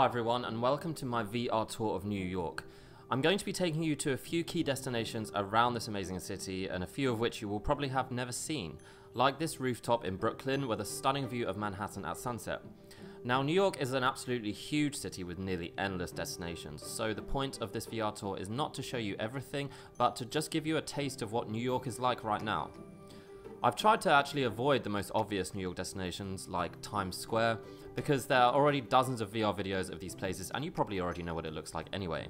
Hi everyone and welcome to my VR tour of New York. I'm going to be taking you to a few key destinations around this amazing city and a few of which you will probably have never seen, like this rooftop in Brooklyn with a stunning view of Manhattan at sunset. Now New York is an absolutely huge city with nearly endless destinations, so the point of this VR tour is not to show you everything but to just give you a taste of what New York is like right now. I've tried to actually avoid the most obvious New York destinations like Times Square because there are already dozens of VR videos of these places and you probably already know what it looks like anyway.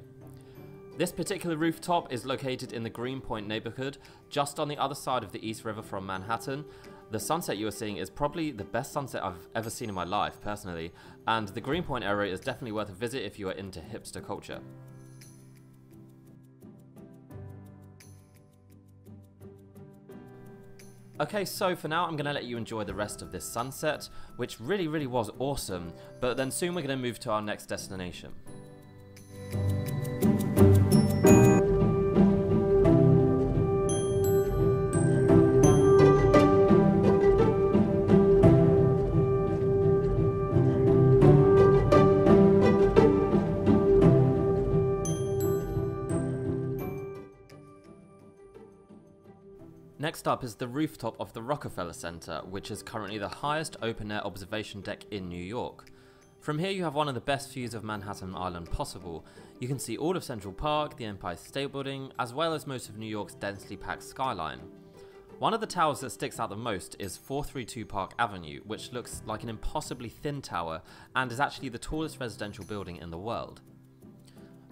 This particular rooftop is located in the Greenpoint neighborhood, just on the other side of the East River from Manhattan. The sunset you are seeing is probably the best sunset I've ever seen in my life personally, and the Greenpoint area is definitely worth a visit if you are into hipster culture. Okay, so for now I'm going to let you enjoy the rest of this sunset, which really was awesome, but then soon we're going to move to our next destination. Next up is the rooftop of the Rockefeller Center, which is currently the highest open-air observation deck in New York. From here you have one of the best views of Manhattan Island possible. You can see all of Central Park, the Empire State Building, as well as most of New York's densely packed skyline. One of the towers that sticks out the most is 432 Park Avenue, which looks like an impossibly thin tower and is actually the tallest residential building in the world.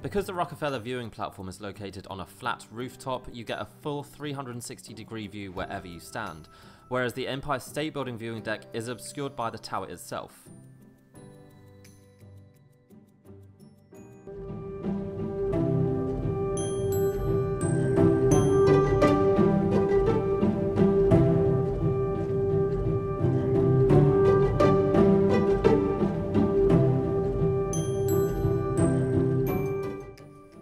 Because the Rockefeller viewing platform is located on a flat rooftop, you get a full 360-degree view wherever you stand, whereas the Empire State Building viewing deck is obscured by the tower itself.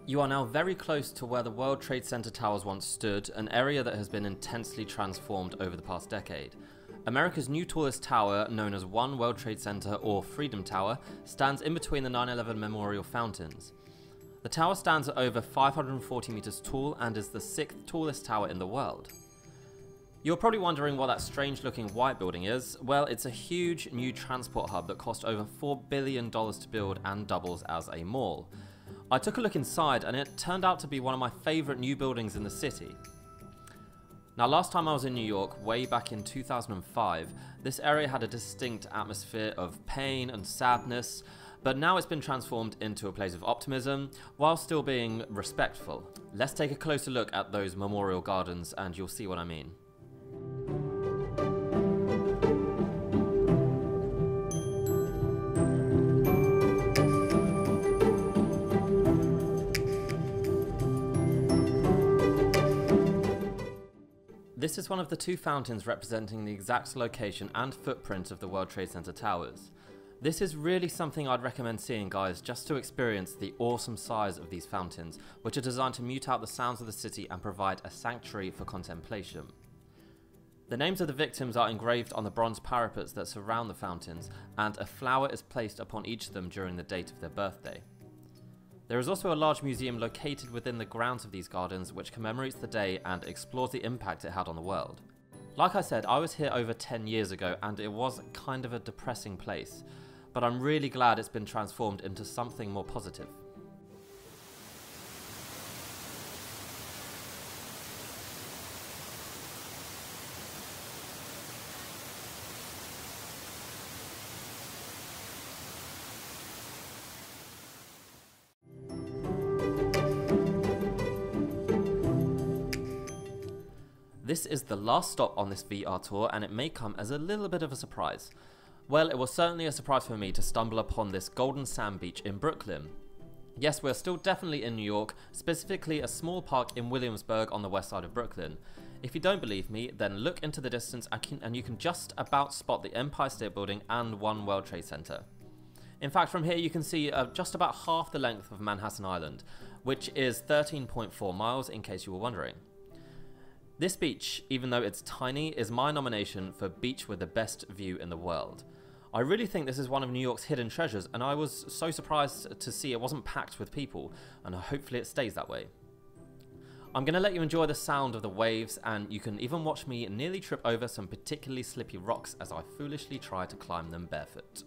You are now very close to where the World Trade Center towers once stood, an area that has been intensely transformed over the past decade. America's new tallest tower, known as One World Trade Center or Freedom Tower, stands in between the 9/11 memorial fountains. The tower stands at over 540 meters tall and is the 6th tallest tower in the world. You're probably wondering what that strange looking white building is. Well, it's a huge new transport hub that cost over $4 billion to build and doubles as a mall. I took a look inside and it turned out to be one of my favourite new buildings in the city. Now last time I was in New York, way back in 2005, this area had a distinct atmosphere of pain and sadness, but now it's been transformed into a place of optimism while still being respectful. Let's take a closer look at those memorial gardens and you'll see what I mean. This is one of the two fountains representing the exact location and footprint of the World Trade Center towers. This is really something I'd recommend seeing, guys, just to experience the awesome size of these fountains, which are designed to mute out the sounds of the city and provide a sanctuary for contemplation. The names of the victims are engraved on the bronze parapets that surround the fountains, and a flower is placed upon each of them during the date of their birthday. There is also a large museum located within the grounds of these gardens which commemorates the day and explores the impact it had on the world. Like I said, I was here over 10 years ago and it was kind of a depressing place, but I'm really glad it's been transformed into something more positive. This is the last stop on this VR tour and it may come as a little bit of a surprise. Well, it was certainly a surprise for me to stumble upon this Golden Sand Beach in Brooklyn. Yes, we're still definitely in New York, specifically a small park in Williamsburg on the west side of Brooklyn. If you don't believe me, then look into the distance and you can just about spot the Empire State Building and One World Trade Center. In fact, from here you can see just about half the length of Manhattan Island, which is 13.4 miles in case you were wondering. This beach, even though it's tiny, is my nomination for beach with the best view in the world. I really think this is one of New York's hidden treasures, and I was so surprised to see it wasn't packed with people, and hopefully it stays that way. I'm going to let you enjoy the sound of the waves, and you can even watch me nearly trip over some particularly slippy rocks as I foolishly try to climb them barefoot.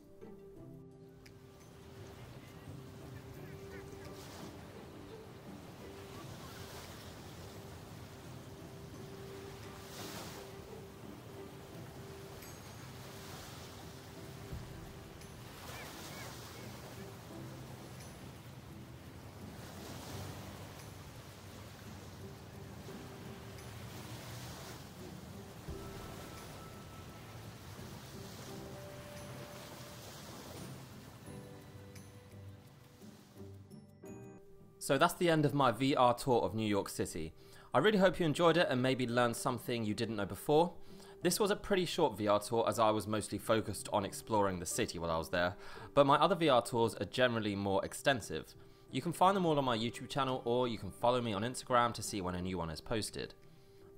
So that's the end of my VR tour of New York City. I really hope you enjoyed it and maybe learned something you didn't know before. This was a pretty short VR tour as I was mostly focused on exploring the city while I was there, but my other VR tours are generally more extensive. You can find them all on my YouTube channel, or you can follow me on Instagram to see when a new one is posted.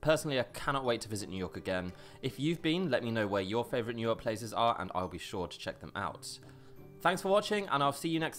Personally, I cannot wait to visit New York again. If you've been, let me know where your favourite New York places are and I'll be sure to check them out. Thanks for watching, and I'll see you next time.